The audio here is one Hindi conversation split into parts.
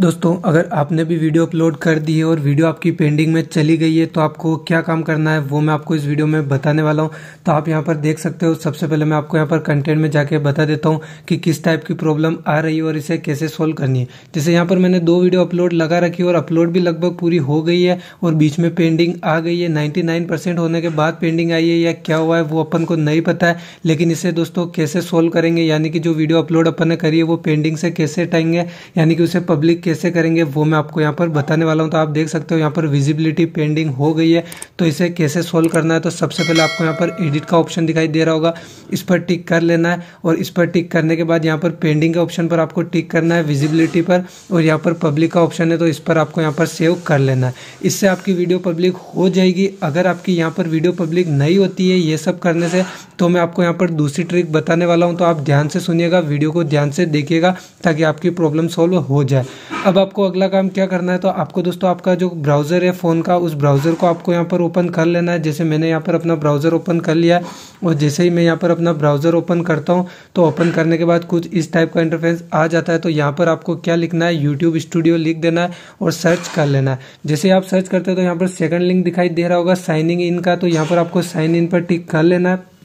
दोस्तों, अगर आपने भी वीडियो अपलोड कर दी है और वीडियो आपकी पेंडिंग में चली गई है तो आपको क्या काम करना है वो मैं आपको इस वीडियो में बताने वाला हूं। तो आप यहां पर देख सकते हो, सबसे पहले मैं आपको यहां पर कंटेंट में जाके बता देता हूं कि किस टाइप की प्रॉब्लम आ रही है और इसे कैसे सोल्व करनी है। जैसे यहाँ पर मैंने 2 वीडियो अपलोड लगा रखी और अपलोड भी लगभग पूरी हो गई है और बीच में पेंडिंग आ गई है। 99% होने के बाद पेंडिंग आई है या क्या हुआ है वो अपन को नहीं पता है, लेकिन इसे दोस्तों कैसे सोल्व करेंगे, यानी कि जो वीडियो अपलोड अपन ने करी है वो पेंडिंग से कैसे हटाएंगे, यानी कि उसे पब्लिक कैसे करेंगे वो मैं आपको यहाँ पर बताने वाला हूँ। तो आप देख सकते हो यहाँ पर विजिबिलिटी पेंडिंग हो गई है, तो इसे कैसे सोल्व करना है। तो सबसे पहले आपको यहाँ पर एडिट का ऑप्शन दिखाई दे रहा होगा, इस पर टिक कर लेना है और इस पर टिक करने के बाद यहाँ पर पेंडिंग के ऑप्शन पर आपको टिक करना है विजिबिलिटी पर, और यहाँ पर पब्लिक का ऑप्शन है तो इस पर आपको यहाँ पर सेव कर लेना है। इससे आपकी वीडियो पब्लिक हो जाएगी। अगर आपकी यहाँ पर वीडियो पब्लिक नहीं होती है ये सब करने से, तो मैं आपको यहाँ पर दूसरी ट्रिक बताने वाला हूँ। तो आप ध्यान से सुनिएगा, वीडियो को ध्यान से देखिएगा ताकि आपकी प्रॉब्लम सॉल्व हो जाए। अब आपको अगला काम क्या करना है, तो आपको दोस्तों आपका जो ब्राउज़र है फ़ोन का, उस ब्राउज़र को आपको यहाँ पर ओपन कर लेना है। जैसे मैंने यहाँ पर अपना ब्राउज़र ओपन कर लिया और जैसे ही मैं यहाँ पर अपना ब्राउज़र ओपन करता हूँ तो ओपन करने के बाद कुछ इस टाइप का इंटरफेस आ जाता है। तो यहाँ पर आपको क्या लिखना है, यूट्यूब स्टूडियो लिख देना है और सर्च कर लेना है। जैसे आप सर्च करते हो तो यहाँ पर सेकंड लिंक दिखाई दे रहा होगा साइनिंग इन का, तो यहाँ पर आपको साइन इन पर टिक कर लेना है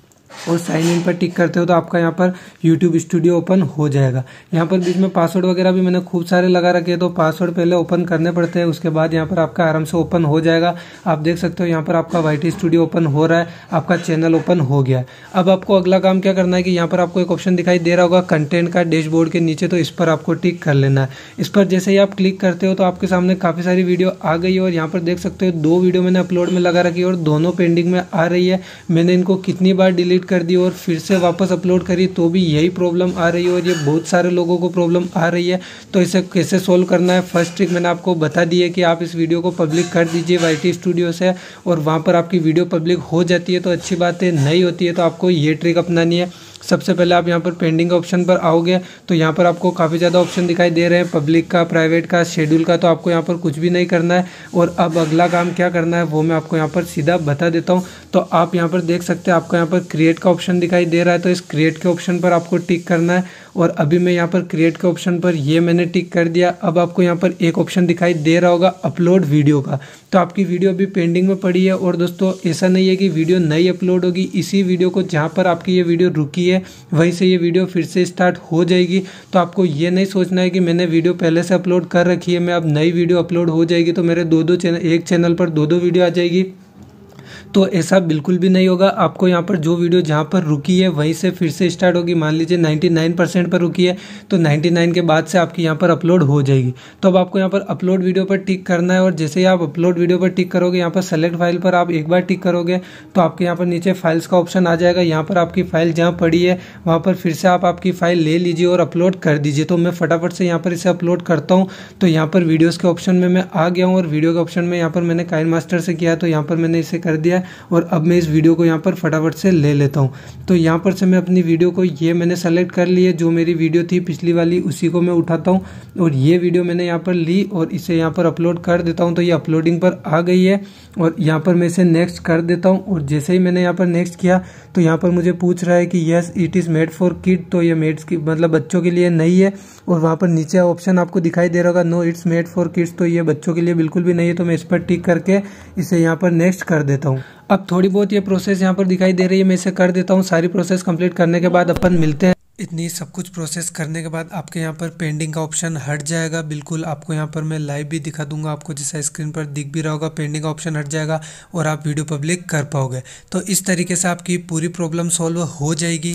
और साइन इन पर टिक करते हो तो आपका यहाँ पर YouTube स्टूडियो ओपन हो जाएगा। यहाँ पर बीच में पासवर्ड वगैरह भी मैंने खूब सारे लगा रखे हैं, तो पासवर्ड पहले ओपन करने पड़ते हैं, उसके बाद यहाँ पर आपका आराम से ओपन हो जाएगा। आप देख सकते हो यहाँ पर आपका yt स्टूडियो ओपन हो रहा है, आपका चैनल ओपन हो गया है। अब आपको अगला काम क्या करना है कि यहाँ पर आपको एक ऑप्शन दिखाई दे रहा होगा कंटेंट का डैशबोर्ड के नीचे, तो इस पर आपको टिक कर लेना है। इस पर जैसे ही आप क्लिक करते हो तो आपके सामने काफ़ी सारी वीडियो आ गई है और यहाँ पर देख सकते हो 2 वीडियो मैंने अपलोड में लगा रखी और दोनों पेंडिंग में आ रही है। मैंने इनको कितनी बार डिलीट कर दी और फिर से वापस अपलोड करी तो भी यही प्रॉब्लम आ रही है और ये बहुत सारे लोगों को प्रॉब्लम आ रही है। तो इसे कैसे सोल्व करना है, फर्स्ट ट्रिक मैंने आपको बता दी है कि आप इस वीडियो को पब्लिक कर दीजिए yt स्टूडियो से और वहाँ पर आपकी वीडियो पब्लिक हो जाती है तो अच्छी बात है, नहीं होती है तो आपको ये ट्रिक अपनानी है। सबसे पहले आप यहाँ पर पेंडिंग ऑप्शन पर आओगे तो यहाँ पर आपको काफ़ी ज़्यादा ऑप्शन दिखाई दे रहे हैं, पब्लिक का, प्राइवेट का, शेड्यूल का, तो आपको यहाँ पर कुछ भी नहीं करना है। और अब अगला काम क्या करना है वो मैं आपको यहाँ पर सीधा बता देता हूँ। तो आप यहाँ पर देख सकते हैं आपको यहाँ पर क्रिएट का ऑप्शन दिखाई दे रहा है, तो इस क्रिएट के ऑप्शन पर आपको टिक करना है और अभी मैं यहाँ पर क्रिएट के ऑप्शन पर ये मैंने टिक कर दिया। अब आपको यहाँ पर एक ऑप्शन दिखाई दे रहा होगा अपलोड वीडियो का, तो आपकी वीडियो अभी पेंडिंग में पड़ी है। और दोस्तों ऐसा नहीं है कि वीडियो नहीं अपलोड होगी, इसी वीडियो को जहाँ पर आपकी ये वीडियो रुकी वहीं से ये वीडियो फिर से स्टार्ट हो जाएगी। तो आपको ये नहीं सोचना है कि मैंने वीडियो पहले से अपलोड कर रखी है, मैं अब नई वीडियो अपलोड हो जाएगी तो मेरे एक चैनल पर 2-2 वीडियो आ जाएगी, तो ऐसा बिल्कुल भी नहीं होगा। आपको यहाँ पर जो वीडियो जहाँ पर रुकी है वहीं से फिर से स्टार्ट होगी। मान लीजिए 99% पर रुकी है तो 99 के बाद से आपकी यहाँ पर अपलोड हो जाएगी। तो अब आपको यहाँ पर अपलोड वीडियो पर टिक करना है और जैसे ही आप अपलोड वीडियो पर टिक करोगे, यहाँ पर सेलेक्ट फाइल पर आप एक बार टिक करोगे तो आपके यहाँ पर नीचे फाइल्स का ऑप्शन आ जाएगा। यहाँ पर आपकी फाइल जहाँ पड़ी है वहाँ पर फिर से आप आपकी फाइल ले लीजिए और अपलोड कर दीजिए। तो मैं फटाफट से यहाँ पर इसे अपलोड करता हूँ। तो यहाँ पर वीडियोज़ के ऑप्शन में मैं आ गया हूँ और वीडियो के ऑप्शन में यहाँ पर मैंने काइन मास्टर से किया तो यहाँ पर मैंने इसे कर दिया और अब मैं इस वीडियो को यहाँ पर फटाफट से ले लेता हूँ। तो यहाँ पर से मैं अपनी वीडियो को ये मैंने सेलेक्ट कर ली है, जो मेरी वीडियो थी पिछली वाली उसी को मैं उठाता हूँ और ये वीडियो मैंने यहाँ पर ली और इसे यहाँ पर अपलोड कर देता हूँ। तो ये अपलोडिंग पर आ गई है और यहाँ पर मैं इसे नेक्स्ट कर देता हूँ और जैसे ही मैंने यहाँ पर नेक्स्ट किया तो यहाँ पर मुझे पूछ रहा है कि yes it is made for kid, तो ये मेड्स की मतलब बच्चों के लिए नहीं है। और वहाँ पर नीचे ऑप्शन आपको दिखाई दे रहा होगा no it's made for kids, तो ये बच्चों के लिए बिल्कुल भी नहीं है। तो मैं इस पर टिक करके इसे यहाँ पर नेक्स्ट कर देता हूँ। अब थोड़ी बहुत ये प्रोसेस यहाँ पर दिखाई दे रही है, मैं इसे कर देता हूँ। सारी प्रोसेस कंप्लीट करने के बाद अपन मिलते हैं। इतनी सब कुछ प्रोसेस करने के बाद आपके यहाँ पर पेंडिंग का ऑप्शन हट जाएगा बिल्कुल। आपको यहाँ पर मैं लाइव भी दिखा दूंगा, आपको जैसा स्क्रीन पर दिख भी रहा होगा पेंडिंग का ऑप्शन हट जाएगा और आप वीडियो पब्लिक कर पाओगे। तो इस तरीके से आपकी पूरी प्रॉब्लम सॉल्व हो जाएगी।